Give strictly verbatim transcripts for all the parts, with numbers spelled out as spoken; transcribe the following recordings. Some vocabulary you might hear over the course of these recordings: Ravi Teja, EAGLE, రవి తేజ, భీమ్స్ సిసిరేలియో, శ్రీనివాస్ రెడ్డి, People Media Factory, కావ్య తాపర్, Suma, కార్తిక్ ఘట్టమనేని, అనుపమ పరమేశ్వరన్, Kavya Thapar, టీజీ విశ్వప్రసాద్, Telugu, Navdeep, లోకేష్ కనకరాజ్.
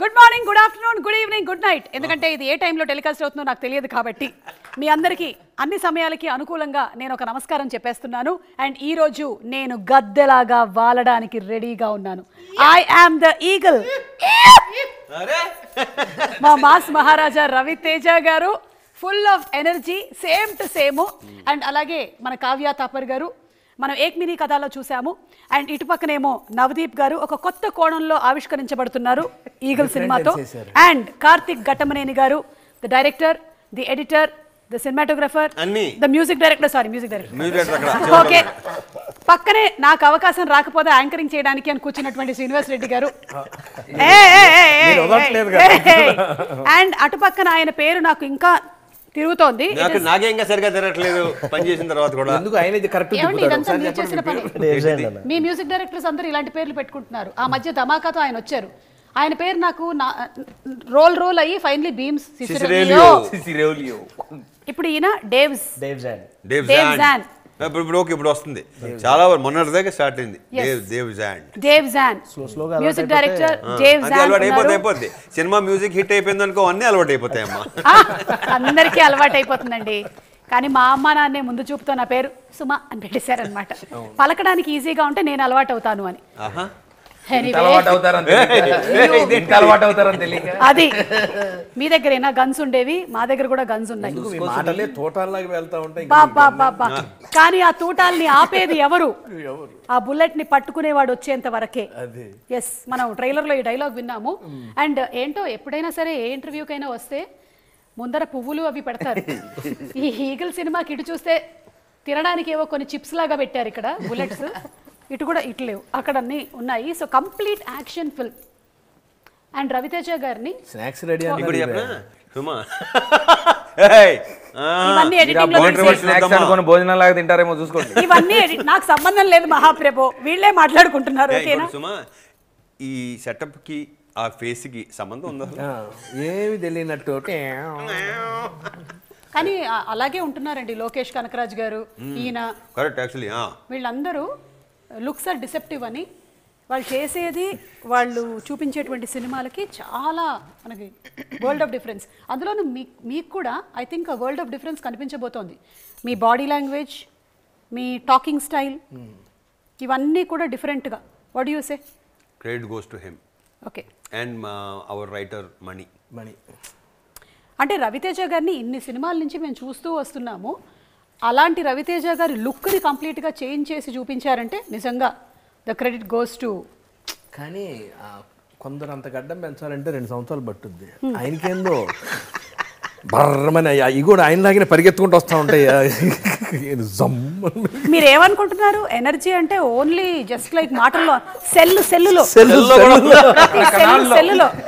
Good morning, good afternoon, good evening, good night. ఎందుకంటే ఇది ఏ టైంలో టెలికాస్ట్ అవుతుందో నాకు తెలియదు కాబట్టి మీ అందరికీ అన్ని సమయాలకి అనుకూలంగా నేను ఒక నమస్కారం చెప్పేస్తున్నాను. అండ్ ఈరోజు నేను గద్దెలాగా వాలడానికి రెడీగా ఉన్నాను. I am the eagle. మా మాస్ మహారాజా రవి తేజ గారు full of energy, same to same. And అలాగే మన కావ్య తాపర్ గారు మనం ఏక్ మినీ కథలో చూసాము. అండ్ ఇటు పక్కనేమో నవదీప్ గారు ఒక కొత్త కోణంలో ఆవిష్కరించబడుతున్నారు ఈగల్ సినిమాతో. అండ్ కార్తిక్ ఘట్టమనేని గారు, the director, the editor, the cinematographer, the music director, sorry music director, okay. పక్కనే నాకు అవకాశం రాకపోతే యాంకరింగ్ చేయడానికి అని కూర్చున్నటువంటి శ్రీనివాస్ రెడ్డి గారు. అండ్ అటు పక్కన ఆయన పేరు నాకు ఇంకా తిరుగుతోంది, నాకేంగా సరిగా తిరగట్లేదు పని చేసిన తర్వాత కూడా. మీ మ్యూజిక్ డైరెక్టర్స్ అందరూ ఇలాంటి పేర్లు పెట్టుకుంటున్నారు. ఆ మధ్య ధమాకాతో ఆయన వచ్చారు, ఆయన పేరు నాకు రోల్ రోల్ అయ్యి ఫైనలీ భీమ్స్ సిసిరేలియో. ఇప్పుడు ఈయన డేవ్స్ డేవ్జాన్. ఇప్పుడు వస్తుంది చాలా మొన్నటి దగ్గర స్టార్ట్ అయింది. అయిపోతుంది సినిమా, మ్యూజిక్ హిట్ అయిపోయింది అనుకో, అన్ని అలవాటు అయిపోతాయి అమ్మా, అందరికీ అలవాటు అయిపోతుందండి. కానీ మా అమ్మ నాన్నే ముందు చూపుతో నా పేరు సుమా అని పెట్టేశారు అనమాట, పలకడానికి ఈజీగా ఉంటే నేను అలవాటు అవుతాను అని. అది మీ దగ్గర ఏనా గన్స్ ఉండేవి, మా దగ్గర కూడా గన్స్ ఉన్నాయి. కానీ ఆ తూటాల్ని ఆపేది ఎవరు? ఆ బుల్లెట్ ని పట్టుకునేవాడు వచ్చేంత వరకే. ఎస్, మనం ట్రైలర్ లో ఈ డైలాగ్ విన్నాము. అండ్ ఏంటో ఎప్పుడైనా సరే ఏ ఇంటర్వ్యూకైనా వస్తే ముందర పువ్వులు అవి పెడతారు. ఈ ఈగల్ సినిమాకి ఇటు చూస్తే తినడానికి ఏవో కొన్ని చిప్స్ లాగా పెట్టారు ఇక్కడ, బుల్లెట్స్ ఇటు కూడా ఇటు లేవు, అక్కడ అన్నీ ఉన్నాయి. So complete action film. And Ravi Teja గారిని స్నాక్స్ రెడీ అని ఇప్పుడు చెప్పనా సుమా, ఏయ్ ఇవన్నీ ఎడిటింగ్ లో స్నాక్స్ అనుకొని భోజనం లాగా తింటారేమో చూసుకోండి. ఇవన్నీ ఎడిట్, నాకు సంబంధం లేదు మహాప్రభు, వీళ్ళే మాట్లాడుకుంటున్నారు, ఓకేనా సుమా? ఈ సెటప్ కి ఆ ఫేస్ కి సంబంధం ఉందా? ఏమీ తెలియనట్టు. కానీ అలాగే ఉంటున్నారండి లోకేష్ కనకరాజ్ గారు, ఈయన కరెక్ట్. యాక్చువల్లీ వీళ్ళందరూ లుక్స్ ఆర్ డిసెప్టివ్ అని వాళ్ళు చేసేది, వాళ్ళు చూపించేటువంటి సినిమాలకి చాలా మనకి వరల్డ్ ఆఫ్ డిఫరెన్స్. అందులోనూ మీ మీకు కూడా I think world of difference కనిపించబోతోంది. మీ బాడీ లాంగ్వేజ్, మీ టాకింగ్ స్టైల్, ఇవన్నీ కూడా డిఫరెంట్గా. What do you say? Credit goes to him. Okay. And our writer Mani Mani అంటే రవితేజ గారిని ఇన్ని సినిమాల నుంచి మేము చూస్తూ వస్తున్నాము. అలాంటి రవితేజ గారి లుక్ని కంప్లీట్గా చేంజ్ చేసి చూపించారంటే నిజంగా ద క్రెడిట్ గోస్ టు. కానీ కొందరు అంత గడ్డం పెంచాలంటే రెండు సంవత్సరాలు పట్టుద్ది. ఆయనకేందో బర్రమని అవి కూడా ఆయన లాగిన పరిగెత్తుకుంటూ వస్తూ ఉంటాయి. మీరు ఏమనుకుంటున్నారు? ఎనర్జీ అంటే ఓన్లీ జస్ట్ లైక్ మాటల్లో సెల్ సెల్లులో సెల్లులో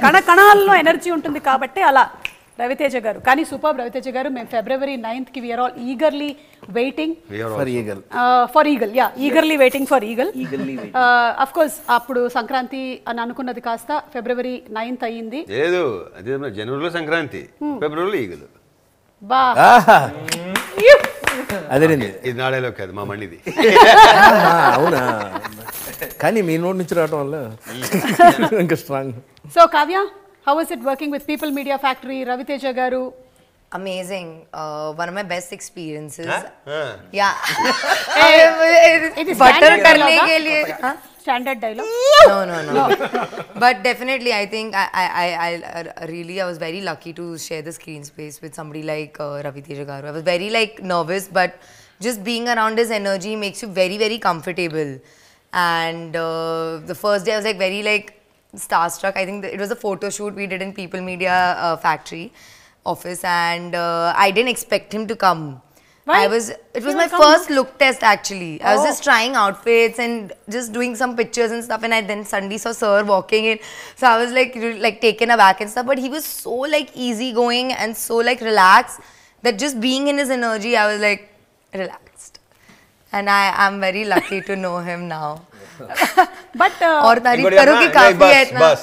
కణ కణాల్లో ఎనర్జీ ఉంటుంది కాబట్టి అలా రవితేజ గారు. కానీ సూపర్ రవితేజ గారు, మేము ఫిబ్రవరి నైన్త్ కి we are all eagerly waiting for Eagle for Eagle yeah eagerly waiting for Eagle. Of course అప్పుడు సంక్రాంతి అని అనుకున్నది కాస్త ఫిబ్రవరి నైన్త్ అయ్యింది. లేదు, అదే జనవరిలో సంక్రాంతి, ఫిబ్రవరిలో ఈగల్. బా అదే ఇది నాడేలో కాదు మా మండిది. అవునా? కానీ మీ నోటి నుంచి రావడం వల్ల ఇంకా strong. So Kavya, how was it working with People Media Factory, Ravi Teja garu? Amazing, uh, one of my best experiences. huh? Huh. Yeah. It is butter karne ke liye standard dialogue. No no no, no. But definitely I think I, I i i really i was very lucky to share the screen space with somebody like uh, Ravi Teja garu. I was very like nervous, but just being around his energy makes you very very comfortable. And uh, the first day I was like very like starstruck. I think it was a photo shoot we did in People Media uh, Factory office, and uh, I didn't expect him to come. Why? I was it was he my first come? look test actually. Oh. I was just trying outfits and just doing some pictures and stuff, and I then suddenly saw sir walking in, so I was like like taken aback and stuff. But he was so like easy going and so like relaxed that just being in his energy, I was like relaxed, and I am very lucky to know him now. But और तारीफ करो कि काफी है इतना बस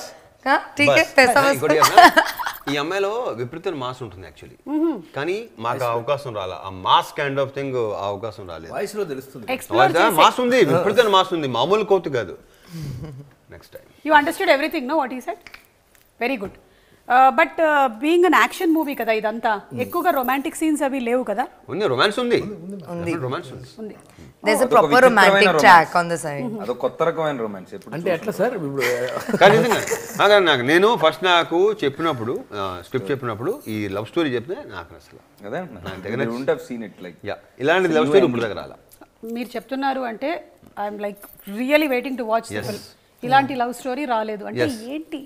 हां ठीक है पैसा बस. ఈ అమ్మాయిలో విపరీతం మాస్ ఉంటుంది యాక్చువల్లీ, కానీ మాకు అవకాశం రాలే. ఆ మాస్ కైండ్ ఆఫ్ థింగ్ అవకాశం రాలేదు. వాయిస్ లో తెలుస్తుంది మాస్ ఉంది, విపరీతం మాస్ ఉంది, మామూలు కోతు కాదు. Next time you understand everything. No what he said? Very good. But being an action movie కదా ఇదంతా, ఎక్కువగా రొమాంటిక్ సీన్స్ అవి లేవు కదా? ఉంది, రొమాన్స్ ఉంది, ఉంది రొమాన్స్ ఉంది. There is a proper romantic track on the side. అది కొత్త రకమైన రొమాన్స్. ఇప్పుడు అంటే అట్లా సార్ ఇప్పుడు కానింగా నాకు నాకు నేను ఫస్ట్ నాకు చెప్పినప్పుడు స్క్రిప్ట్ చెప్పినప్పుడు ఈ లవ్ స్టోరీ చెప్పినా నాకు అసలు కదా నాకు దగ్గర you won't have seen it like yeah ఇలాంటి లవ్ స్టోరీ ఇప్పుడు దగ్గర రాలా. మీరు చెప్తున్నారు అంటే I am like really waiting to watch this. ఇలాంటి లవ్ స్టోరీ రాలేదు అంటే ఏంటి?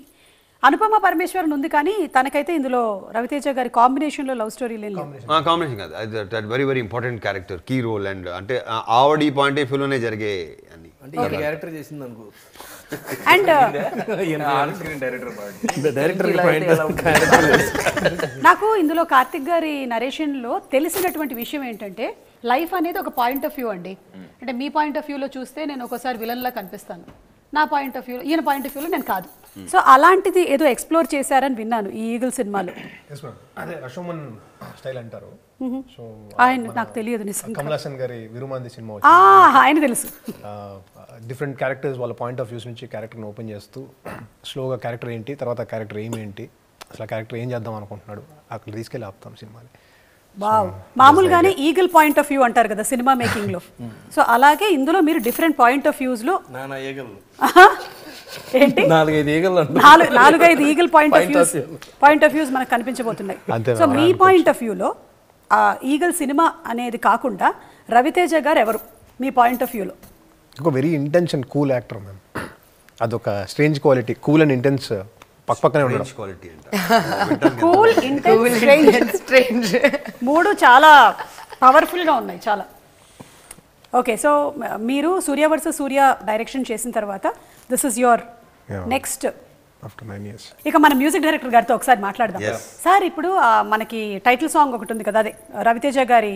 అనుపమ పరమేశ్వరన్ ఉంది కానీ తనకైతే ఇందులో రవితేజ గారి కాంబినేషన్ లో లవ్ స్టోరీ లేదు. కాంబినేషన్ కాదు, that very very important character, key role. And అంటే ఆవిడ పాయింట్ ఆఫ్ వ్యూలోనే జరిగే అని క్యారెక్టర్ చేసింది అనుకో. అండ్ నాకు ఇందులో కార్తిక్ గారి నరేషన్ లో తెలిసినటువంటి విషయం ఏంటంటే లైఫ్ అనేది ఒక పాయింట్ ఆఫ్ వ్యూ అండి. అంటే మీ పాయింట్ ఆఫ్ వ్యూలో చూస్తే నేను ఒకసారి విలన్ లా కనిపిస్తాను, నా పాయింట్ ఆఫ్ వ్యూ ఈయన పాయింట్ ఆఫ్ వ్యూలో నేను కాదు. సో అలాంటిది ఏదో ఎక్స్ప్లోర్ చేశారని విన్నాను ఈ ఈగల్ సినిమాలో. అదే అశోమన్ స్టైల్ అంటారు. సో ఆయన నాకు తెలియదు నిజంగా. కమలాసన్ గారి విరుమాంది సినిమా ఆ ఆయన తెలుసు. డిఫరెంట్ క్యారెక్టర్స్ వాళ్ళ పాయింట్ ఆఫ్ వ్యూస్ నుంచి క్యారెక్టర్ని ఓపెన్ చేస్తూ స్లోగా క్యారెక్టర్ ఏంటి, తర్వాత క్యారెక్టర్ ఏమేంటి, అసలు క్యారెక్టర్ ఏం చేద్దాం అనుకుంటున్నాడు అక్కడ తీసుకెళ్ళి ఆపుతాం సినిమాని. వావ్. మామూలుగానే ఈగల్ పాయింట్ ఆఫ్ వ్యూ అంటారు కదా సినిమా మేకింగ్ లో, సో అలాగే ఇందులో మీరు డిఫరెంట్ పాయింట్ ఆఫ్ వ్యూస్ లో ఏంటి నాలుగైదు Eagle point of views point of views మనకు కనిపించబోతున్నాయి. సో మీ పాయింట్ ఆఫ్ వ్యూలో ఈగల్ సినిమా అనేది కాకుండా రవితేజ గారు ఎవరు మీ పాయింట్ ఆఫ్ వ్యూలో? ఒక very intense and cool actor ma'am. అదొక strange quality, cool and intense పక్క పక్కనే ఉండడం. Cool, intense, strange and strange మూడు చాలా పవర్ఫుల్ గా ఉన్నాయి చాలా. ఓకే, సో మీరు సూర్య వర్సెస్ సూర్య డైరెక్షన్ చేసిన తర్వాత this is your next after nine years. ఇక మన మ్యూజిక్ డైరెక్టర్ గారితో ఒకసారి మాట్లాడదాం సార్. ఇప్పుడు మనకి టైటిల్ సాంగ్ ఒకటి ఉంది కదా, అదే రవితేజ గారి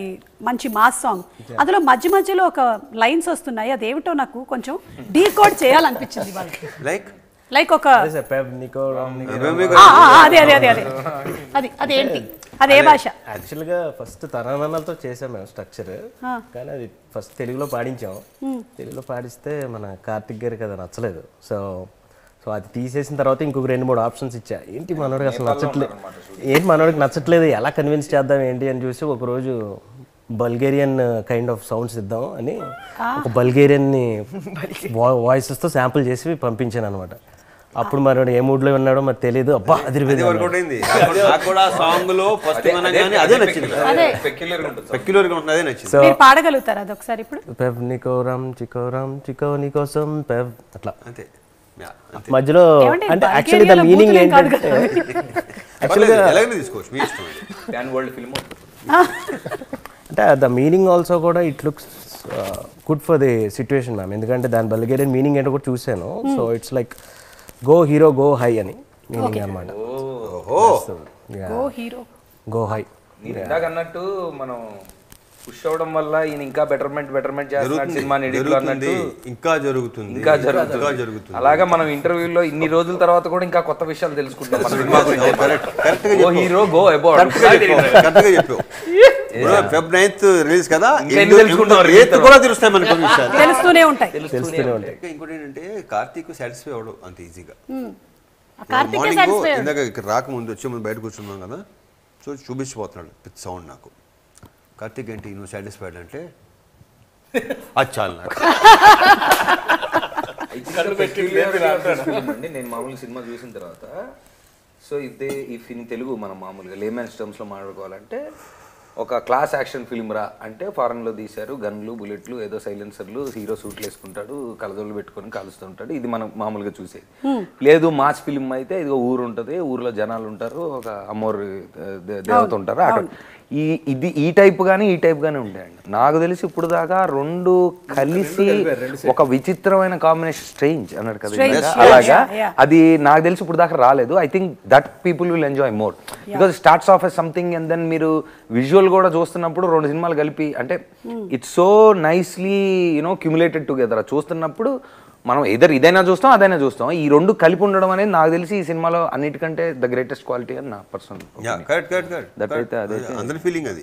మంచి మాస్ సాంగ్. అందులో మధ్య మధ్యలో ఒక లైన్స్ వస్తున్నాయి, అదేమిటో నాకు కొంచెం డీకోడ్ చేయాలనిపించింది వాళ్ళకి. లైక్ లైక్ ఒక అదే అదే అదే అదే అది అదేంటి అదే భాష? యాక్చువల్గా ఫస్ట్ తరానాలతో చేసాం మేము స్ట్రక్చర్, కానీ అది ఫస్ట్ తెలుగులో పాడించాం. తెలుగులో పాడిస్తే మన కార్తిక్ గారికి అది నచ్చలేదు. సో సో అది తీసేసిన తర్వాత ఇంకొక రెండు మూడు ఆప్షన్స్ ఇచ్చా. ఏంటి మనోడికి అసలు నచ్చట్లేదు, ఏంటి మనోడికి నచ్చట్లేదు ఎలా కన్విన్స్ చేద్దాం ఏంటి అని చూసి ఒకరోజు బల్గేరియన్ కైండ్ ఆఫ్ సౌండ్స్ ఇద్దాం అని ఒక బల్గేరియన్ని వాయిసెస్తో శాంపుల్ చేసి పంపించాను అనమాట. అప్పుడు మరి ఏ మూడ్లో ఉన్నాడో మరి తెలియదు. అబ్బా అది పాడగలుగుతారు అదొకసారి. ఇప్పుడు పెవ్ నికోరాం చికోరాం చికో నికోసం పెవ్ అట్లా అంతే మధ్యలో. అంటే యాక్చువల్లీ ద మీనింగ్ ఏంటంటే యాక్చువల్గా అంటే ద మీనింగ్ ఆల్సో కూడా it looks good for the situation ma'am. ఎందుకంటే దాని బల్గేరియన్ మీనింగ్ ఏంటో కూడా చూశాను. So it's like go hero go high అని మీనింగ్ అనమాట. గో హై అన్నట్టు మనం పుష్ అవడం వల్ల ఈయన ఇంకా బెటర్మెంట్ బెటర్మెంట్ చేస్తున్నారు సినిమాని ఎడిట్లో అన్నట్టు ఇంకా జరుగుతుంది ఇంకా జరుగుతుంది. అలాగే మనం ఇంటర్వ్యూలో ఇన్ని రోజుల తర్వాత కూడా ఇంకా కొత్త విషయాలు తెలుసుకుంటాం సినిమా గురించి. గో హీరో గో అబౌట్ కరెక్ట్‌గా చెప్పావు. ఫిబ్రవరి తొమ్మిదిన రిలీజ్ కదా, రేట్ కూడా తెలుస్తాయి మనకు, విషయాలు తెలుస్తూనే ఉంటాయి తెలుస్తూనే ఉంటాయి. ఇంకోటి ఏంటంటే కార్తీక్ సాటిస్ఫై అవడం అంత ఈజీగా కార్తీక్ సాటిస్ఫై ఇందాక రాకముందు వచ్చి మనం బయట కూర్చున్నాం కదా, సో చూపించిపోతున్నాడు విత్ సౌండ్. నాకు కార్తీక్ ఏంటి నువ్వు సాటిస్ఫైడ్ అంటే అది చాలు నాకు. నేను మామూలుగా సినిమా చూసిన తర్వాత సో ఇదే ఇఫ్ ఇన్ తెలుగు మనం మామూలుగా లేమెన్స్ టర్మ్స్లో మాట్లాడుకోవాలంటే ఒక క్లాస్ యాక్షన్ ఫిల్మ్ రా అంటే ఫారెన్లో తీశారు, గన్లు బుల్లెట్లు ఏదో సైలెన్సర్లు, హీరో సూట్లు వేసుకుంటాడు, కలదోళ్ళు పెట్టుకొని కలుస్తూ ఉంటాడు, ఇది మనం మామూలుగా చూసేది. లేదు మాస్ ఫిల్మ్ అయితే ఇది ఊరు ఉంటుంది, ఊరిలో జనాలు ఉంటారు, ఒక అమ్మోరు దేవత ఉంటారు అక్కడ. ఈ ఇది ఈ టైప్ గానీ ఈ టైప్ గానే ఉంటాయండి. నాకు తెలిసి ఇప్పుడు దాకా రెండు కలిసి ఒక విచిత్రమైన కాంబినేషన్ స్ట్రేంజ్ అన్నాడు కదా, అలాగా అది నాకు తెలిసి ఇప్పుడు దాకా రాలేదు. I think that people will enjoy more because starts of as something and then మీరు విజువల్ కూడా చూస్తున్నప్పుడు రెండు సినిమాలు కలిపి అంటే it's so nicely you know cumulated together. చూస్తున్నప్పుడు మనం ఎదర్ ఇదైనా చూస్తాం అదైనా చూస్తాం, ఈ రెండు కలిపి ఉండడం అనేది నాకు తెలిసి ఈ సినిమాలో అన్నిటికంటే ద గ్రేటెస్ట్ క్వాలిటీ అని నా personal. Correct correct correct. That అయితే అదే అందరి ఫీలింగ్ అది.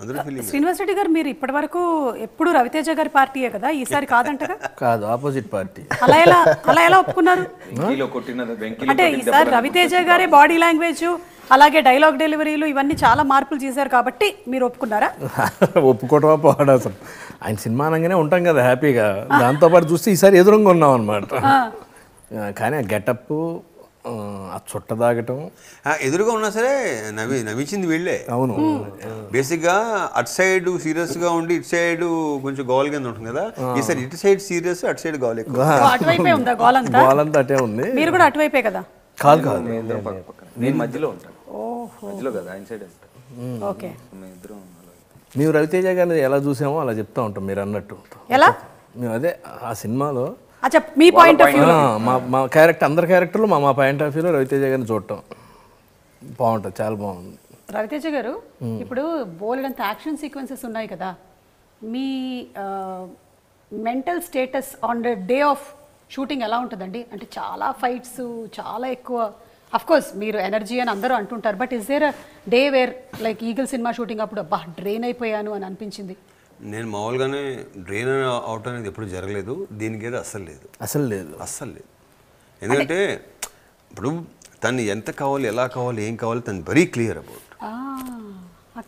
అందరూ ఫీలింగ్. శ్రీనివాస్ రెడ్డి గారు మీరు ఇప్పటి వరకు ఎప్పుడు రవితేజ గారి పార్టీయే కదా, ఈసారి కాదంట కదా? కాదు, ఆపోజిట్ పార్టీ. అలా ఎలా అలా ఎలా ఒప్పుకున్నారు? అంటే ఈసారి రవితేజ గారి బాడీ లాంగ్వేజ్ అలాగే డైలాగ్ డెలివరీలు ఇవన్నీ చాలా మార్పులు చేశారు కాబట్టి మీరు ఒప్పుకున్నారా? ఒప్పుకోవటమా పోవడం, అసలు ఆయన సినిమా అనగానే ఉంటాం కదా హ్యాపీగా, దాంతోపాటు చూస్తే ఈసారి ఎదురుగా ఉన్నాం అనమాట. కానీ ఆ గెటప్, ఆ చుట్ట దాగటం, ఎదురుగా ఉన్నా సరే నవ్వి నవ్వించింది వీళ్ళే. అవును, బేసిక్గా అటు సైడ్ సీరియస్గా ఉండి ఇటు సైడ్ కొంచెం గోల్ కింద ఉంటుంది కదా, ఈసారి ఇటు సైడ్ సీరియస్ అటు సైడ్ గోల్ అటే ఉంది. మీరు కూడా అటువైపే కదా? కాదు కాదు, నేను మధ్యలో ఉంటాను, మధ్యలో కదా ఆయన సైడ్ ఉంటాను. మేము రవితేజ గారిని ఎలా చూసామో అలా చెప్తా ఉంటాం, మీరు అన్నట్టు ఎలా మేము అదే ఆ సినిమాలో మీ పాయింట్ ఆఫ్ వ్యూ, మా క్యారెక్టర్, అందరి క్యారెక్టర్లు మా మా పాయింట్ ఆఫ్ వ్యూలో రవితేజ గారిని చూడటం బాగుంటుంది, చాలా బాగుంది. రవితేజ గారు ఇప్పుడు బోలెడంత యాక్షన్ సీక్వెన్సెస్ ఉన్నాయి కదా, మీ mental status on the day of shooting ఎలా ఉంటుందండి? అంటే చాలా ఫైట్స్, చాలా ఎక్కువ, అఫ్ కోర్స్ మీరు ఎనర్జీ అని అందరూ అంటుంటారు, but is there a day where like Eagle cinema shooting అప్పుడు అబ్బా డ్రైన్ అయిపోయాను అని అనిపించింది? నేను మామూలుగానే డ్రైన్ అవుట్ అనేది ఎప్పుడు జరగలేదు, దీనికి ఏదో అస్సలు లేదు, అసలు లేదు, అస్సలు లేదు. ఎందుకంటే ఇప్పుడు తను ఎంత కావాలి, ఎలా కావాలి, ఏం కావాలి, తను వెరీ క్లియర్ అబౌట్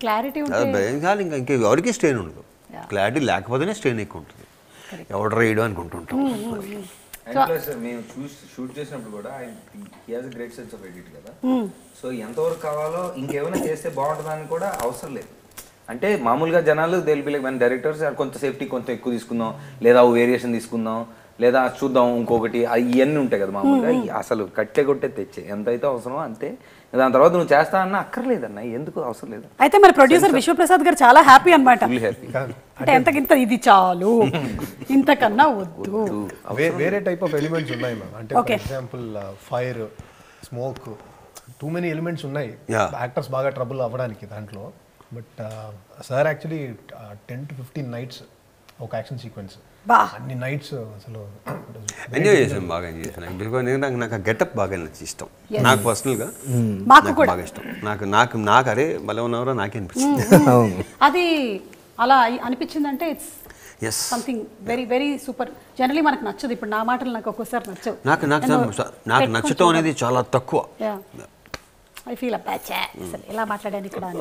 క్లారిటీ ఉంటుంది. ఇంకా ఇంకా ఎవరికి స్ట్రెయిన్ ఉండదు, క్లారిటీ లేకపోతేనే స్ట్రెయిన్ ఎక్కువ ఉంటుంది, ఎవడ రేయడం అనుకుంటుంటాం. అండ్ ప్లస్ మేము చూసి షూట్ చేసినప్పుడు కూడా he has a great sense of edit కదా, సో ఎంతవరకు కావాలో ఇంకేమైనా చేస్తే బాగుంటుందని కూడా అవసరం లేదు. అంటే మామూలుగా జనాలు దే విల్ బి లైక్ మన డైరెక్టర్స్ కొంత సేఫ్టీ కొంత ఎక్కువ తీసుకుందాం, లేదా వేరియేషన్ తీసుకుందాం, లేదా చూద్దాం ఇంకొకటి, ఇవన్నీ ఉంటాయి కదా మామూలుగా. అసలు కట్టే కొట్టే తెచ్చే ఎంత అయితే అవసరమో అంతే, దాని తర్వాత నువ్వు చేస్తా అన్న అక్కర్లేదన్న, ఎందుకు అవసరం లేదు. అయితే మరి ప్రొడ్యూసర్ విశ్వప్రసాద్ గారు చాలా హ్యాపీ అన్నమాట, అంటే ఎంతకింత ఇది చాలు, ఇంతకన్నా వద్దు. వేరే టైప్ ఆఫ్ ఎలిమెంట్స్ ఉన్నాయి మ్యామ్, అంటే for example fire, smoke, too many elements ఉన్నాయి యాక్టర్స్ బాగా ట్రబుల్ అవ్వడానికి దాంట్లో. But sir actually ten to fifteen nights ఒక యాక్షన్ సీక్వెన్స్, అన్ని నైట్స్ అసలు ఎంజాయ్ చేసాం, బాగా ఎంజాయ్ చేసాను. బికాజ్ నాకు నాకు ఆ గెటప్ బాగా ఇష్టం, నాకు పర్సనల్గా బాగా ఇష్టం, నాకు నాకు నాకు అరే భలే ఉన్నవరో నాకే అనిపించింది. అది అలా అనిపించిందంటే it's as something very very super. Generally మనకు నచ్చదు, ఇప్పుడు నా మాటలు నాకు ఒక్కోసారి నచ్చవు, నాకు నాకు నచ్చటం అనేది చాలా తక్కువ. ఐ ఫీల్ అబ్బాచ్ అసలు ఇలా మాట్లాడాను ఇక్కడ అని.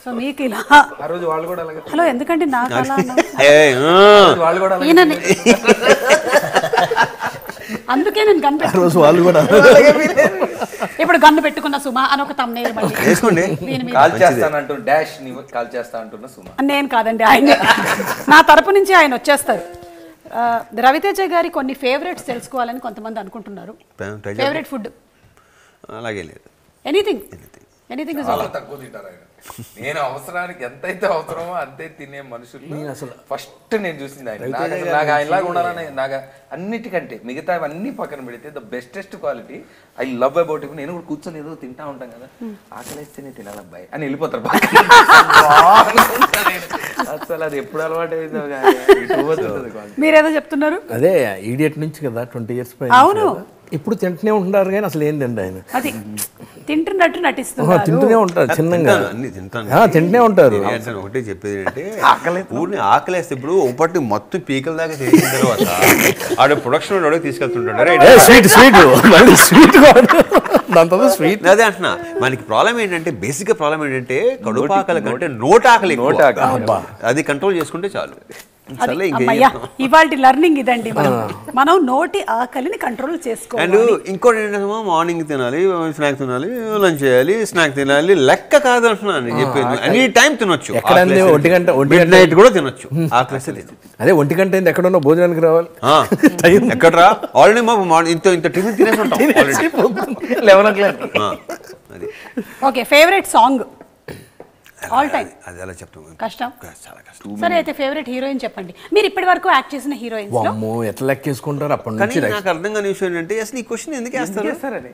సో మీకు ఇలా హలో ఎందుకంటే నాకు అలా అందుకే నేను గన్ ఇప్పుడు గన్ను పెట్టుకున్న సుమా అని ఒక తమ్నేల్ నేను కాదండి, ఆయన నా తరపు నుంచి ఆయన వచ్చేస్తారు. రవితేజ గారి కొన్ని ఫేవరెట్స్ తెలుసుకోవాలని కొంతమంది అనుకుంటున్నారు, ఫేవరెట్ ఫుడ్ అలాగే లేదు. Anything anything is all. తక్కువ తింటారు ఆయన, నేను అవసరానికి ఎంతైతే అవసరమో అంతే తినే మనుషులు అసలు ఫస్ట్ నేను చూసింది ఆయన. నాకు ఆయనలాగా ఉండాలని, నాకు అన్నిటికంటే మిగతా అన్ని పక్కన పెడితే the bestest quality I love about it. నేను కూడా కూర్చొని ఏదో తింటా ఉంటాం కదా, ఆకలిస్తేనే తినాలి అబ్బాయి అని వెళ్ళిపోతారు అసలు. అది ఎప్పుడు అలవాటు అయిందో మీరేదో చెప్తున్నారు, అదే ఈడియట్ నుంచి కదా ట్వంటీ ఇయర్స్ పై. అవును ఇప్పుడు తింటూనే ఉంటున్నారు కానీ అసలు ఏం తిండి ఆయన, అది తింటున్నట్టు నటిస్తున్నారు, తింటూనే ఉంటారు చిన్నగా, అన్ని తింటాను తింటూనే ఉంటారు. ఒకటే చెప్పేది అంటే ఆకలి ఊరిని ఆకలేస్తే ఇప్పుడు ఒకటి మొత్తం పీకల దాకా చేసిన తర్వాత ఆడ ప్రొడక్షన్ వాడికి తీసుకెళ్తుంటాడు స్వీట్ స్వీట్ స్వీట్ దాంతో స్వీట్. అదే అంటున్నా, మనకి ప్రాబ్లం ఏంటంటే బేసిక్గా ప్రాబ్లం ఏంటంటే కడుపు ఆకలి కంటే నోట ఆకలి, అది కంట్రోల్ చేసుకుంటే చాలు. ఇవాల్టి లెర్నింగ్ ఇదండి, మనం నోటి ఆకలిని కంట్రోల్ చేసుకోవాలి. అండ్ ఇంకోటి ఏంటంటే మార్నింగ్ తినాలి, స్నాక్ తినాలి, లంచ్ చేయాలి, స్నాక్ తినాలి, లెక్క కాదు అంటున్నాను చెప్పేది. ఎనీ టైం తినొచ్చు, ఒంటి గంట మిడ్ నైట్ కూడా తినొచ్చు, ఆకలిస్తే లేదు. అదే ఒంటి గంట అయింది ఎక్కడున్నా భోజనానికి రావాలి, ఎక్కడరా ఆల్రెడీ మా మార్నింగ్ ఇంత ఇంత టిఫిన్ తినేసి ఉంటాం లెవెన్ ఓ క్లాక్ అది. Okay favourite song all time అది అలా చెప్తాం, కష్టం చాలా కష్టం. సరే అయితే ఫేవరెట్ హీరోయిన్ చెప్పండి, మీరు ఇప్పటి వరకు యాక్ట్ చేసిన హీరోయిన్స్ లో. అమ్మో ఎట్లా లెక్క చేసుకుంటారు అప్పటి నుంచి నాకు అర్థం కాని విషయం ఏంటంటే అసలు ఈ క్వశ్చన్ ఎందుకు వేస్తారు సార్ అని.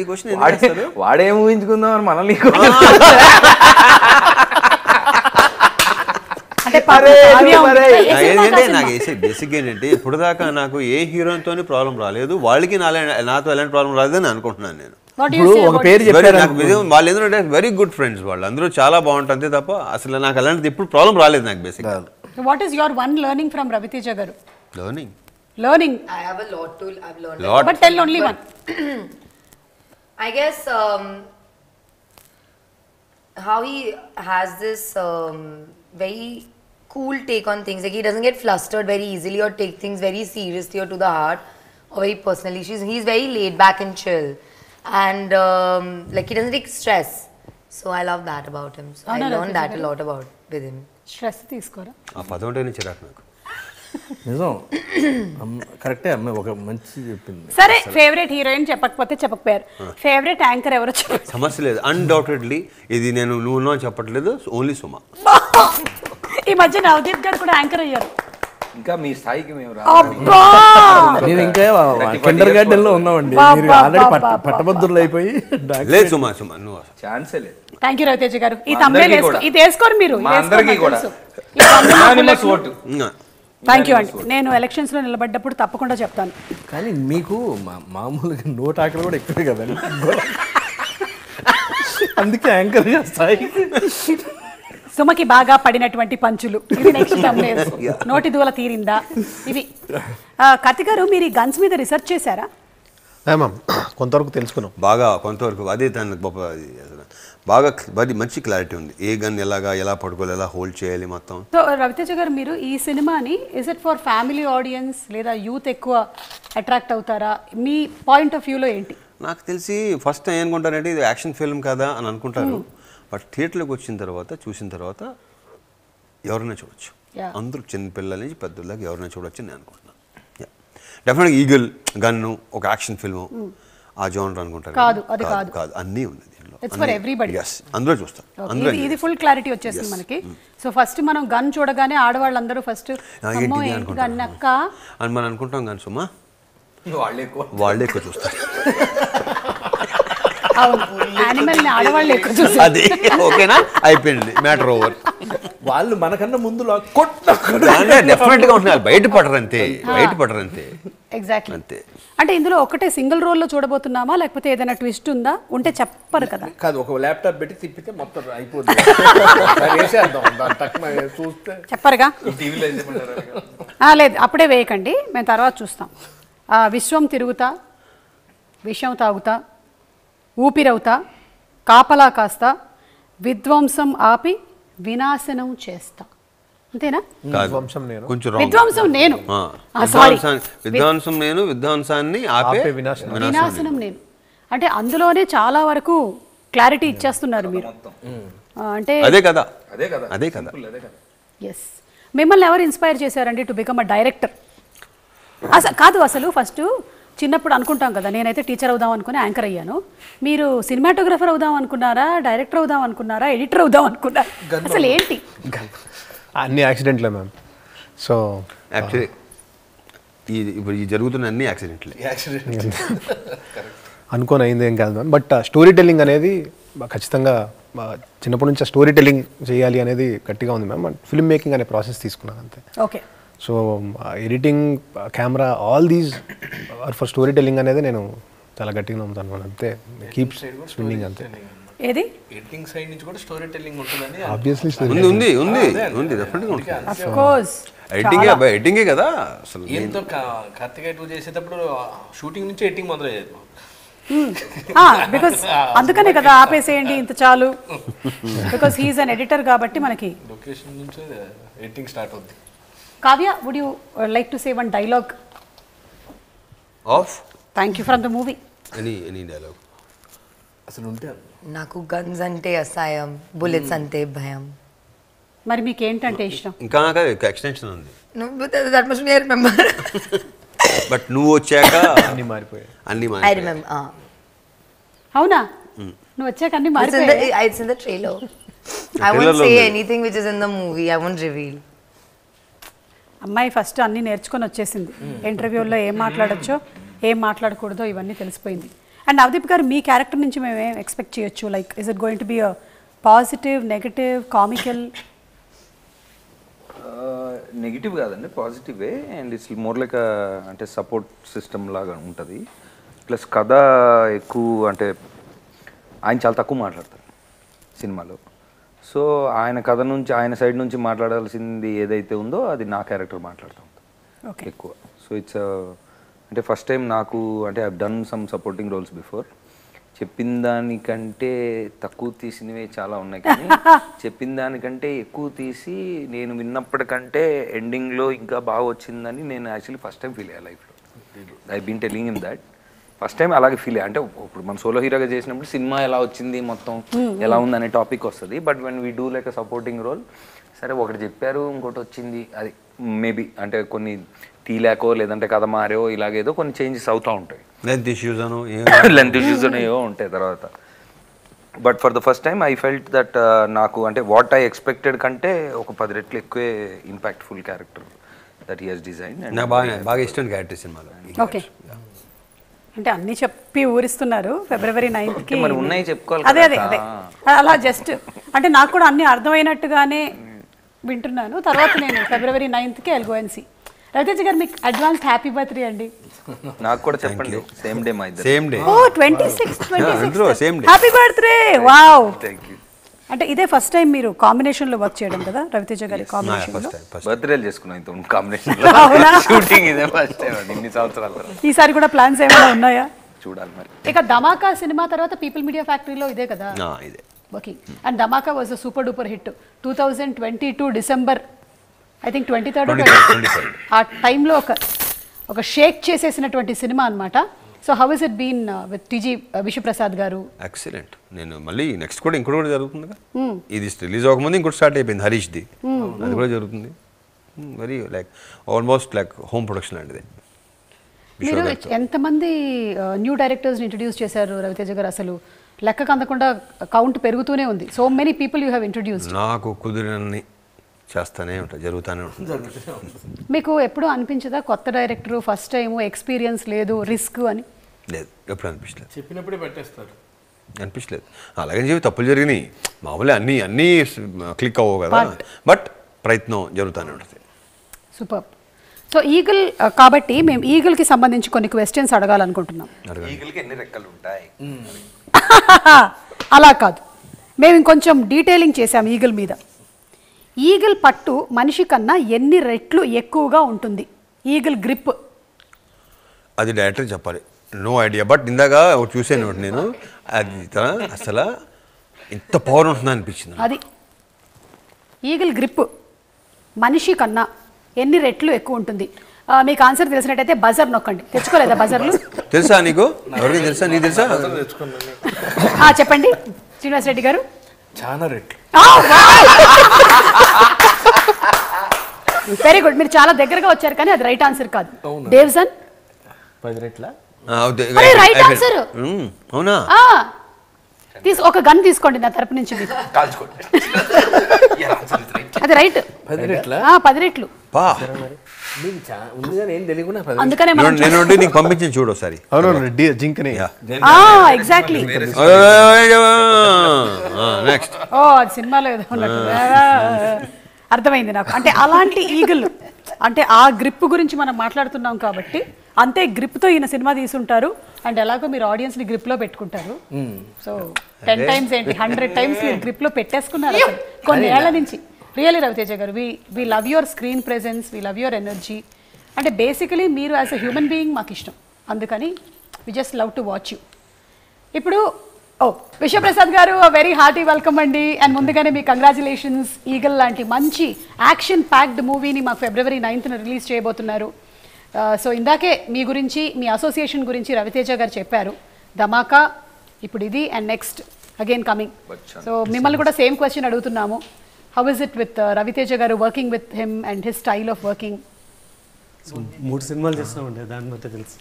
ఈ క్వశ్చన్ ఎందుకు వేస్తారు, వాడే ఊహించుకుందాం మనల్ని ఏంటంటే నాకు వేసే బేసిక్ ఏంటంటే ఇప్పుడు దాకా నాకు ఏ హీరోయిన్తో ప్రాబ్లం రాలేదు, వాళ్ళకి నాతో ఎలాంటి ప్రాబ్లం రాలేదని అనుకుంటున్నాను నేను. What do you say about it? వాళ్ళు ఏంటంటే వెరీ గుడ్ ఫ్రెండ్స్ వాళ్ళు అందరూ చాలా బాగుంటుంది అంతే తప్ప అసలు నాకు అలాంటిది ఇప్పుడు ప్రాబ్లం రాలేదు నాకు బేసిక్గా. What is your one learning from Ravi Teja garu? Learning? Learning. I have a lot to I've learned. Lot. But tell only but, one. I guess um, how he has this um, very cool take on things. Like he doesn't get flustered very easily or take things very seriously or to the heart or very personally. She's, he's very laid back and chill. And um, like he doesn't take stress, so I love that about him. So oh, I no, learned that a lot about with him. Stress is correct. Ah, padhon day ni chirak naku. Niso, am correcte amme oka manchi cheppindi. Sare favorite heroine cheppakapothe cheppakaparu. Favorite anchor evaru chepparu. Samasya ledhu. Undoubtedly idi nenu nuvunna cheppatledu only Suma. Ee madhya Navdeep garu kuda anchor ayyaru. ఇంకా మీ స్థాయికి మేము రావాలి. నేను ఇంకా Kinder garden లో ఉన్నామండి. మీరు already పట్టభద్రులు అయిపోయి లేదు సుమా సుమా నువ్వు ఛాన్సే లేదు. థ్యాంక్ యూ రవితేజ గారు. ఈ థంబ్నెయిల్ వేసుకో ఇది వేసుకోరు మీరు అందరికీ కూడా. అనిమస్ ఓట్. థ్యాంక్ యూ అండి. నేను ఎలక్షన్స్ లో నిలబడ్డప్పుడు తప్పకుండా చెప్తాను. కానీ మీకు మామూలుగా నోట్ ఆకలి కూడా ఎక్కువే కదండి, అందుకే యాంకర్ చేస్తాయి. సుమకి బాగా పడినటువంటి పంచులు ఇవి. నెక్స్ట్ థంబ్నెయిల్ నోటి దూల తీరిందా ఇవి. కార్తిక్ గారు మీరు ఈ గన్స్ మీద రీసెర్చ్ చేశారా? మ్యామ్ కొంతవరకు తెలుసుకున్నాం బాగా, కొంతవరకు అదే దానికి గొప్ప బాగా మరి మంచి క్లారిటీ ఉంది. ఏ గన్ ఎలాగా ఎలా పడుకోవాలి ఎలా హోల్డ్ చేయాలి మొత్తం. సో రవితేజ గారు మీరు ఈ సినిమాని is it for family audience లేదా యూత్ ఎక్కువ అట్రాక్ట్ అవుతారా? మీ పాయింట్ ఆఫ్ వ్యూలో ఏంటి? నాకు తెలిసి ఫస్ట్ ఏమనుకుంటారంటే ఇది యాక్షన్ ఫిల్మ్ కదా అని అనుకుంటారు. బట్ థియేటర్లోకి వచ్చిన తర్వాత చూసిన తర్వాత ఎవరైనా చూడవచ్చు, అందరూ చిన్నపిల్లల నుంచి పెద్దల దాకా ఎవరైనా చూడవచ్చు నేను అనుకుంటున్నాను. డెఫినెట్గా ఈగిల్ గన్ను ఒక యాక్షన్ ఫిల్ము ఆ జోనర్ అనుకుంటారు కాదు, అన్నీ ఉంది దీంట్లో, అందరూ చూస్తారు. ఇది ఫుల్ క్లారిటీ వచ్చేసింది మనకి. సో ఫస్ట్ మనం గన్ చూడగానే ఆడవాళ్ళందరూ ఫస్ట్ గన్నక్క అని మనం అనుకుంటాం. గన్ సుమా వాళ్ళే వాళ్ళే ఎక్కువ చూస్తారు. వాళ్ళు మనకన్నా ముందు బయటపడరంతే బయటపడరంతే ఎగ్జాక్ట్లీ అంతే. అంటే ఇందులో ఒకటే సింగిల్ రోల్ లో చూడబోతున్నామా లేకపోతే ఏదైనా ట్విస్ట్ ఉందా? ఉంటే చెప్పరు కదా. కాదు, ఒక ల్యాప్టాప్ పెట్టి తిప్పితే మొత్తం అయిపోతుంది చెప్పరుగా. లేదు అప్పుడే వేయకండి, మేము తర్వాత చూస్తాం. విశ్వం తిరుగుతా, విషయం తాగుతా, ఊపిరవుతా, కాపలా కాస్తా, విధ్వంసం ఆపి వినాశనం చేస్తా, అంతేనా? విధ్వంసం నేను విధ్వంసం నేను విధ్వంసాన్ని ఆపే వినాశనం నేను. అంటే అందులోనే చాలా వరకు క్లారిటీ ఇచ్చేస్తున్నారు మీరు. అంటే అదే కదా అదే కదా అదే కదా ఎస్. మిమ్మల్ని ఎవరు ఇన్స్పైర్ చేశారండి టు బికమ్ అ డైరెక్టర్? అసలు కాదు, అసలు ఫస్ట్ చిన్నప్పుడు అనుకుంటాం కదా, నేనైతే టీచర్ అవుదాం అనుకుని యాంకర్ అయ్యాను. మీరు సినిమాటోగ్రఫర్ అవుదాం అనుకున్నారా, డైరెక్టర్ అవుదాం అనుకున్నారా, ఎడిటర్ అవుదాం అనుకున్నారా, అసలు ఏంటి? అన్ని యాక్సిడెంట్లే మ్యామ్. సో యాక్చువల్లీ ఇప్పుడు ఈ జరుగుతున్న అన్ని యాక్సిడెంట్లే అనుకోని అయింది ఏం కాదు మ్యామ్. బట్ స్టోరీ టెల్లింగ్ అనేది ఖచ్చితంగా చిన్నప్పటి నుంచి స్టోరీ టెల్లింగ్ చేయాలి అనేది గట్టిగా ఉంది మ్యామ్. ఫిల్మ్ మేకింగ్ అనే ప్రాసెస్ తీసుకున్నాను అంతే. Okay. So editing, camera, all these are for story telling అనేది నేను చాలా గట్టిగా నమ్ముతాను. అంతే, కీప్ స్విమ్మింగ్ అంతే. ఏది ఎడిటింగ్ సైడ్ నుంచి కూడా స్టోరీ టెల్లింగ్ ఉంటుందని ఆబ్వియస్లీ ఉంది ఉంది ఉంది ఉంది డెఫినెట్‌గా ఉంటుంది. ఆఫ్ కోర్స్ ఎడిటింగ్ ఏ ఎడిటింగ్ ఏ కదా అసలు. ఏంటో కార్తిక్ గారు చేసేటప్పుడు షూటింగ్ నుంచి ఎడిటింగ్ మొదలు చేద్దాం. ఆ బికాజ్ అందుకనే కదా ఆపేసేయండి ఇంత చాలు, because he is an editor కాబట్టి మనకి లొకేషన్ నుంచి ఎడిటింగ్ స్టార్ట్ అవుద్ది. Kavya, would you uh, like to say one dialogue of thank you from the movie? Any any dialogue asalu unte naaku guns ante asayam, bullets ante bhayam. Mari meek entante ishtam inka ka extension undi. No, but that must be I remember. But nu ochaka anni maripoya anni maripoya I remember. Ah avuna nu ochaka anni maripoya. It's in the trailer. I won't say anything which is in the movie. I won't reveal. అమ్మాయి first అన్నీ నేర్చుకొని వచ్చేసింది. ఇంటర్వ్యూలో ఏం మాట్లాడచ్చో ఏం మాట్లాడకూడదో ఇవన్నీ తెలిసిపోయింది. And Navdeep గారు మీ క్యారెక్టర్ నుంచి మేము ఏం ఎక్స్పెక్ట్ చేయొచ్చు? Like is it going to be a positive, negative, comical? Negative కాదండి, పాజిటివే. అండ్ ఇట్స్ మోర్ లైక్ అంటే సపోర్ట్ సిస్టమ్ లాగా ఉంటుంది. ప్లస్ కథ ఎక్కువ, అంటే ఆయన చాలా తక్కువ మాట్లాడతారు సినిమాలో. సో ఆయన కథ నుంచి ఆయన సైడ్ నుంచి మాట్లాడాల్సింది ఏదైతే ఉందో అది నా క్యారెక్టర్ మాట్లాడుతూ ఉంటుంది ఎక్కువ. సో ఇట్స్ అంటే ఫస్ట్ టైం నాకు, అంటే I done some supporting roles before, చెప్పిన దానికంటే తక్కువ తీసినవే చాలా ఉన్నాయి, కానీ చెప్పిన దానికంటే ఎక్కువ తీసి నేను విన్నప్పటికంటే ఎండింగ్లో ఇంకా బాగా వచ్చిందని నేను యాక్చువల్లీ ఫస్ట్ టైం ఫీల్ అయ్యా లైఫ్లో. I been telling in that first time అలాగే ఫీల్ అయ్యా. అంటే ఇప్పుడు మనం సోలో హీరోగా చేసినప్పుడు సినిమా ఎలా వచ్చింది మొత్తం ఎలా ఉంది అనే టాపిక్ వస్తుంది, but when we do like a supporting role, సరే ఒకటి చెప్పారు ఇంకోటి వచ్చింది, అది మేబీ అంటే కొన్ని తీలేకో లేదంటే కథ మారో ఇలాగేదో కొన్ని చేంజెస్ అవుతూ ఉంటాయి, లెంత్ ఇష్యూస్ అనో లెంత్ ఇష్యూస్ అనేవో ఉంటాయి తర్వాత. But for the first time I felt that నాకు అంటే వాట్ ఐ ఎక్స్పెక్టెడ్ కంటే ఒక పది రెట్లు ఎక్కువే impactful character that he has designed. నా బాగా బాగా ఇష్టం క్యారెక్టర్ సినిమాలో. ఓకే, అంటే అన్నీ చెప్పి ఊరిస్తున్నారు. ఫిబ్రవరి నైన్త్కి ఉన్నాయి చెప్పుకోవాలి. అదే అదే అదే అలా జస్ట్ అంటే నాకు కూడా అన్నీ అర్థమైనట్టుగానే వింటున్నాను. తర్వాత నేను ఫిబ్రవరి నైన్త్కి ఎల్గోఎన్సీ. రవితేజ గారు మీకు అడ్వాన్స్ హ్యాపీ బర్త్డే అండి. నాకు కూడా చెప్పండి. సేమ్ డే మై ఇద్దరు. Same day. Oh twenty sixth twenty sixth. Same day. Happy birthday. Wow. Thank you. అంటే ఇదే ఫస్ట్ టైం మీరు కాంబినేషన్ లో వర్క్ చేయడం కదా రవితేజ గారి కాంబినేషన్ లో? First time. బర్త్డేలు చేసుకున్నాం ఇంత కాంబినేషన్ లో. షూటింగ్ ఇదే ఫస్ట్ టైం అండి ఇన్ని సంవత్సరాలు. ఈసారి కూడా ప్లాన్స్ ఏమైనా ఉన్నాయా? చూడాలి మరి. ఇక ధమాకా సినిమా తర్వాత పీపుల్ మీడియా ఫ్యాక్టరీలో ఇదే కదా? నా ఇదే. Okay. And Dhamaka was a super duper hit. Twenty twenty two December I think twenty third ఆ టైంలో ఒక ఒక షేక్ చేసేసినటువంటి సినిమా అనమాట. So how is it been with టీజీ విశ్వప్రసాద్ గారు? ఎక్సలెంట్. నేను మళ్ళీ నెక్స్ట్ కూడా ఇంకోటి కూడా జరుగుతుందిగా, ఇది రిలీజ్ అవ్వకముందు ఇంకోటి స్టార్ట్ అయిపోయింది హరీష్ది, అది కూడా జరుగుతుంది. Very like almost like home production లాంటిది. మీరు ఎంతమంది న్యూ డైరెక్టర్స్ని ఇంట్రడ్యూస్ చేశారు రవితేజ గారు? అసలు లెక్క కందకుండా కౌంట్ పెరుగుతూనే ఉంది. So many people you have introduce. నాకు కుదిరినన్ని చేస్తానే ఉంటాయి, జరుగుతూనే ఉంటుంది. మీకు ఎప్పుడు అనిపించదా కొత్త డైరెక్టర్ ఫస్ట్ టైము ఎక్స్పీరియన్స్ లేదు రిస్క్ అని? లేదు, ఎప్పుడు అనిపించలేదు. చెప్పినప్పుడే పెట్టేస్తారు, అనిపించలేదు. అలాగని చెప్పి తప్పులు జరిగినాయి మామూలే, అన్నీ అన్నీ క్లిక్ అవ్వవు కదా, బట్ ప్రయత్నం జరుగుతూనే ఉంటుంది. సూపర్. సో ఈగిల్ కాబట్టి మేము ఈగిల్కి సంబంధించి కొన్ని క్వశ్చన్స్ అడగాలనుకుంటున్నాం. ఈగిల్కి ఎన్ని రెక్కలు ఉంటాయి? అలా కాదు, మేము ఇంకొంచెం డీటెయిలింగ్ చేసాము ఈగిల్ మీద. ఈగిల్ పట్టు మనిషి కన్నా ఎన్ని రెట్లు ఎక్కువగా ఉంటుంది? ఈగిల్ గ్రిప్ అది డైరెక్టర్ చెప్పాలి. నో ఐడియా, బట్ ఇందాక చూసాను నేను, అది అసలు ఇంత పవర్ ఉంటుందని అనిపించింది. అది ఈగిల్ గ్రిప్ మనిషి కన్నా ఎన్ని రెట్లు ఎక్కువ ఉంటుంది? మీకు ఆన్సర్ తెలిసినట్టయితే బజర్ నొక్కండి. తెచ్చుకోలేదా బజర్లు? తెలుసా నీకు? ఎవరికి తెలుసా? నీకు తెలుసా? చెప్పండి శ్రీనివాస్ రెడ్డి గారు. చాలా రెట్లు. వెరీ గుడ్, మీరు చాలా దగ్గరగా వచ్చారు, కానీ అది రైట్ ఆన్సర్ కాదు. దేవ్జన్ ఒక గన్ తీసుకోండి నా తరపు నుంచి. అది రైట్, పది రెట్లు. అందుకనే పంపించింది చూడు ఒకసారి. ఎగ్జాక్ట్లీ సినిమాలో ఏదో అర్థమైంది నాకు. అంటే అలాంటి ఈగిల్, అంటే ఆ గ్రిప్ గురించి మనం మాట్లాడుతున్నాం కాబట్టి అంతే గ్రిప్తో ఈయన సినిమా తీసుంటారు. అండ్ ఎలాగో మీరు ఆడియన్స్ని గ్రిప్లో పెట్టుకుంటారు. సో టెన్ టైమ్స్ ఏంటి హండ్రెడ్ టైమ్స్ మీరు గ్రిప్లో పెట్టేసుకున్నారు కొన్ని ఏళ్ల నుంచి. రియల్లీ రవితేజ గారు, we we love your screen presence, we love your energy. అంటే బేసికలీ మీరు యాజ్ అ హ్యూమన్ బీయింగ్ మాకు ఇష్టం, అందుకని we just love to watch you. ఇప్పుడు ఓ విశ్వప్రసాద్ గారు, వెరీ హార్టీ వెల్కమ్ అండి. అండ్ ముందుగానే మీ కంగ్రాచులేషన్స్, ఈగల్ లాంటి మంచి యాక్షన్ ప్యాక్డ్ మూవీని మాకు ఫిబ్రవరి నైన్త్న రిలీజ్ చేయబోతున్నారు. సో ఇందాకే మీ గురించి, మీ అసోసియేషన్ గురించి రవితేజ గారు చెప్పారు. ధమాకా, ఇప్పుడు ఇది, and next again coming. So మిమ్మల్ని కూడా సేమ్ క్వశ్చన్ అడుగుతున్నాము. How is it with Raviteja గారు, working with him and his style of working? మూడు సినిమాలు చేస్తామండి, దాని బట్టి తెలుసు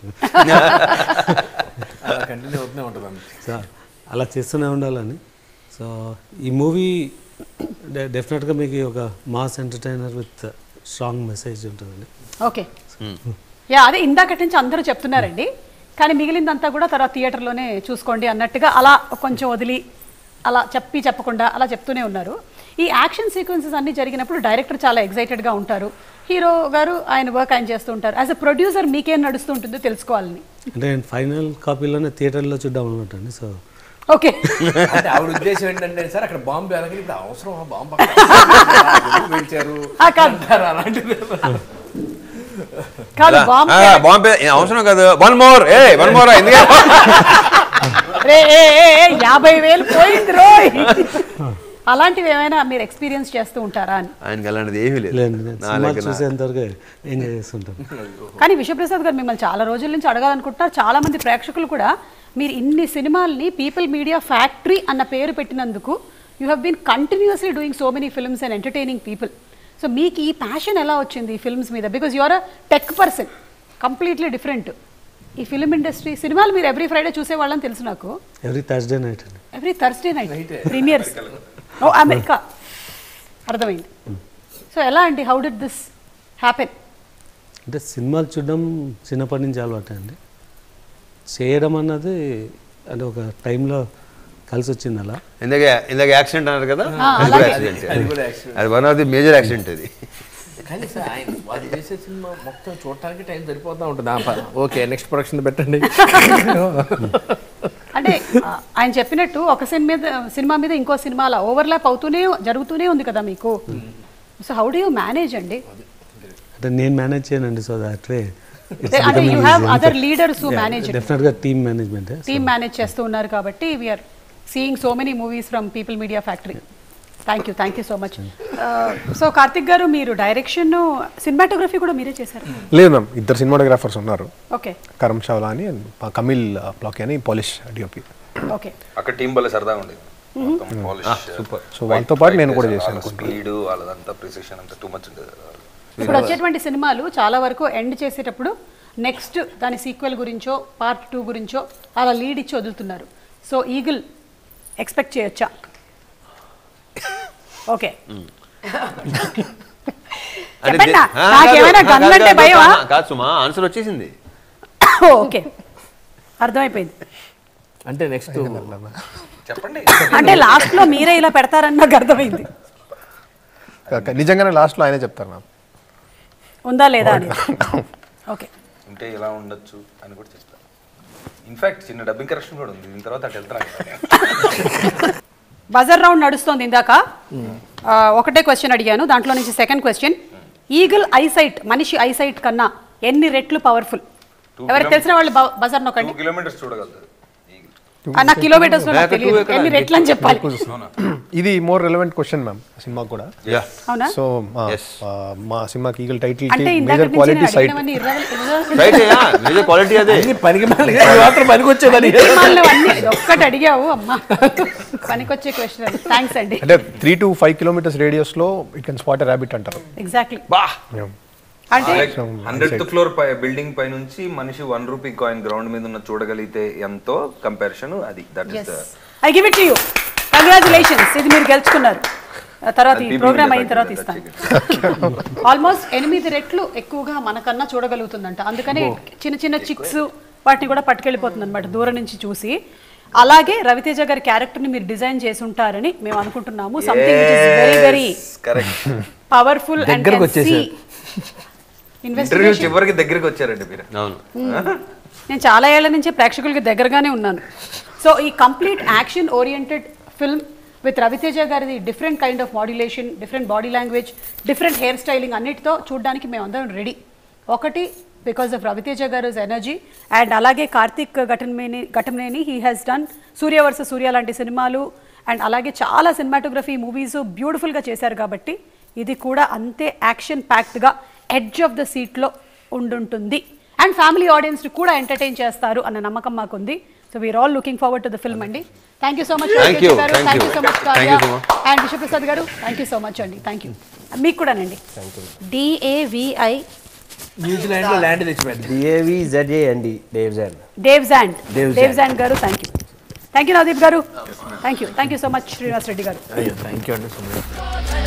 అలా చేస్తూనే ఉండాలని. సో ఈ మూవీ డెఫినెట్గా మీకు ఒక mass entertainer with strong message ఉంటుందండి. ఓకే, యా అదే ఇందాకటి నుంచి అందరూ చెప్తున్నారండి, కానీ మిగిలిందంతా కూడా తర్వాత థియేటర్లోనే చూసుకోండి అన్నట్టుగా అలా కొంచెం వదిలి అలా చెప్పి చెప్పకుండా అలా చెప్తూనే ఉన్నారు. ఈ యాక్షన్ సీక్వెన్సెస్ అన్నీ జరిగినప్పుడు డైరెక్టర్ చాలా ఎక్సైటెడ్గా ఉంటారు, హీరో గారు ఆయన వర్క్ ఆయన చేస్తూ ఉంటారు. యాజ్ అ ప్రొడ్యూసర్ మీకేం నడుస్తూ ఉంటుందో తెలుసుకోవాలని. అంటే ఫైనల్ కాపీలోనే థియేటర్లో చూద్దాం అన్నమాట అండి. సో ఓకే, అంటే ఆవిడ ఉద్దేశం ఏంటంటే సార్ అక్కడ బాంబు అలాగే ఇప్పుడు అవసరం బాంబు పెంచారు అలాంటిది కాదు, బాంబు అవసరం కాదు. One more a one more ఎందుకు యాభై వేలు పోయింది రోయ్ అలాంటివి ఏమైనా మీరు ఎక్స్పీరియన్స్ చేస్తూ ఉంటారా అని. ఆయనకి అలాంటిది ఏమీ లేదు. కానీ విశ్వప్రసాద్ గారు మిమ్మల్ని చాలా రోజుల నుంచి అడగాలనుకుంటున్నారు, చాలా మంది ప్రేక్షకులు కూడా, మీరు ఇన్ని సినిమాల్ని పీపుల్ మీడియా ఫ్యాక్టరీ అన్న పేరు పెట్టినందుకు you have been continuously doing so many films and entertaining people. So మీకు ఈ ప్యాషన్ ఎలా వచ్చింది ఈ ఫిల్మ్స్ మీద? Because you are a tech person, completely different. ఈ ఫిల్మ్ ఇండస్ట్రీ సినిమాలు మీరు ఎవ్రీ ఫ్రైడే చూసేవాళ్ళని తెలుసు నాకు. ఎవ్రీ థర్స్డే నైట్ అండి, every Thursday night premieres oh America. అర్థమైంది. సో ఎలా అండి, హౌ డిడ్ దిస్ హ్యాపెన్? అంటే సినిమాలు చూడడం చిన్నప్పటి నుంచి అలవాటు అండి, చేయడం అన్నది అంటే ఒక టైంలో కలిసి వచ్చింది అలా. ఇందాక ఇందాక యాక్సిడెంట్ అన్నారు కదా, అది one of the major accident అది. కానీ సార్ ఆయన వాళ్ళు చేసే సినిమా మొత్తం చూడటానికి టైం సరిపోతూ ఉంటుంది. ఓకే నెక్స్ట్ ప్రొడక్షన్ పెట్టండి అంటే ఆయన చెప్పినట్టు ఒక సినిమా సినిమా మీద ఇంకో సినిమా అలా ఓవర్లాప్ అవుతూనే జరుగుతూనే ఉంది కదా మీకు. So how do you manage అండి? అంటే నేను మేనేజ్ చేయనండి. సో దాట్ వే అంటే you have other leaders who manage. Definite గా టీమ్ మేనేజ్‌మెంట్ టీమ్ మేనేజ్ చేస్తూ ఉన్నారు కాబట్టి we are seeing so many movies from people media factory. Thank you, thank you so much. So Karthik గారు మీరు direction cinematography కూడా మీరే చేశారు? లేదు మ్యామ్, ఇద్దరు సినిమాటోగ్రాఫర్స్ ఉన్నారు. ఓకే, కరమ్ చావ్లా అని, కమిల్ ప్లాకి అని పోలిష్ డిఓపి. ఓకే, అక్కడ టీం బల సరదా ఉండేది. సూపర్. సో వాళ్ళతో పాటు నేను కూడా చేశాను. లీడ్ వాళ్ళదంతా ప్రిసిషన్ అంతా టూ మచ్ ఉండేది. ఇప్పుడు వచ్చేటువంటి సినిమాలు చాలా వరకు ఎండ్ చేసేటప్పుడు నెక్స్ట్ దాని సీక్వెల్ గురించో పార్ట్ టూ గురించో అలా లీడ్ ఇచ్చి వదులుతున్నారు. సో ఈగిల్ ఎక్స్పెక్ట్ చేయొచ్చా? ఓకే, ఆన్సర్ వచ్చేసింది. ఓకే, అర్థమైపోయింది. అంటే నెక్స్ట్ చెప్పండి, అంటే లాస్ట్ లో మీరే ఇలా పెడతారని నాకు అర్థమైంది. నిజంగానే లాస్ట్ లో ఆయనే చెప్తారు నాకు ఉందా లేదా అని. ఓకే, అంటే ఇలా ఉండొచ్చు అని కూడా చెప్తారు. ఇన్ఫాక్ట్ చిన్న డబ్బింగ్ కరెక్షన్ కూడా ఉంది, దీని తర్వాత అటు వెళ్తారా. బజర్ రౌండ్ నడుస్తోంది. ఇందాక ఒకటే క్వశ్చన్ అడిగాను, దాంట్లో నుంచి సెకండ్ క్వశ్చన్. ఈగిల్ ఐసైట్ మనిషి ఐసైట్ కన్నా ఎన్ని రెట్లు పవర్ఫుల్? ఎవరికి తెలిసిన వాళ్ళు బజర్ నొక్కండి. నా కిలోమీటర్స్ ఎన్ని రెట్లు అని చెప్పాలి. ఇది more relevant question ma'am cinema కూడా. సో మా సినిమాకి Eagle title major quality site major quality అదే పనికి మాత్రం పనికొచ్చేదని ఒక్కటి అడిగావు అమ్మా, పనికొచ్చే క్వశ్చన్. థ్యాంక్స్ అండి. అంటే three to five kilometres radius లో you can spot a rabbit అంటారు. ఎగ్జాక్ట్లీ. అంటే హండ్రెడ్ ఫ్లోర్ బిల్డింగ్ పై నుంచి మనిషి వన్ రూపీ కాయిన్ గ్రౌండ్ మీద ఉన్న చూడగలిగితే ఎంతో కంపారిషన్ అది. That is I give it to you. Congratulations, ఇది మీరు గెలుచుకున్నారు. తర్వాత ఈ ప్రోగ్రామ్ అయిన తర్వాత ఇస్తాను. ఆల్మోస్ట్ ఎనిమిది రెట్లు ఎక్కువగా మనకన్నా చూడగలుగుతుందంట, అందుకనే చిన్న చిన్న చిక్స్ వాటిని కూడా పట్టుకెళ్ళిపోతుంది అనమాట దూరం నుంచి చూసి. అలాగే రవితేజ గారి క్యారెక్టర్ ని మీరు డిజైన్ చేసి ఉంటారని మేము అనుకుంటున్నాము. Something which is very very powerful and దగ్గరికి వచ్చారండి మీరు. నేను చాలా ఏళ్ల నుంచి ప్రేక్షకులకి దగ్గరగానే ఉన్నాను. సో ఈ complete action oriented film with Ravi Teja గారిది different kind of modulation, different body language, different hair styling అన్నిటితో చూడడానికి మేము అందరం రెడీ. ఒకటి బికాస్ ఆఫ్ రవితేజ గారిస్ ఎనర్జీ అండ్ అలాగే Karthik Ghattamaneni Ghattamaneni he has done Surya versus Surya లాంటి సినిమాలు అండ్ అలాగే చాలా సినిమాటోగ్రఫీ మూవీస్ బ్యూటిఫుల్గా చేశారు కాబట్టి ఇది కూడా అంతే యాక్షన్ ప్యాక్డ్గా ఎడ్జ్ ఆఫ్ ద సీట్లో ఉండుంటుంది అండ్ ఫ్యామిలీ ఆడియన్స్ని కూడా ఎంటర్టైన్ చేస్తారు అన్న నమ్మకం మాకుంది. So we are all looking forward to the film అండి. థ్యాంక్ యూ సో మచ్ గారు, thank you so much Karya and Vishwaprasad గారు, థ్యాంక్ యూ సో మచ్ అండి. థ్యాంక్ యూ మీకు కూడానండి. డిఏవిఐ న్యూజిలాండ్లో ల్యాండ్ తెచ్చిపెట్టారు. డిఏవిజెడ్ఏ అండి, దేవ్జాండ్ దేవ్జాండ్ దేవ్జాండ్ గారు. Thank you, thank you Navdeep గారు, thank you, thank you so much శ్రీనివాస్ రెడ్డి గారు, థ్యాంక్ యూ అండి.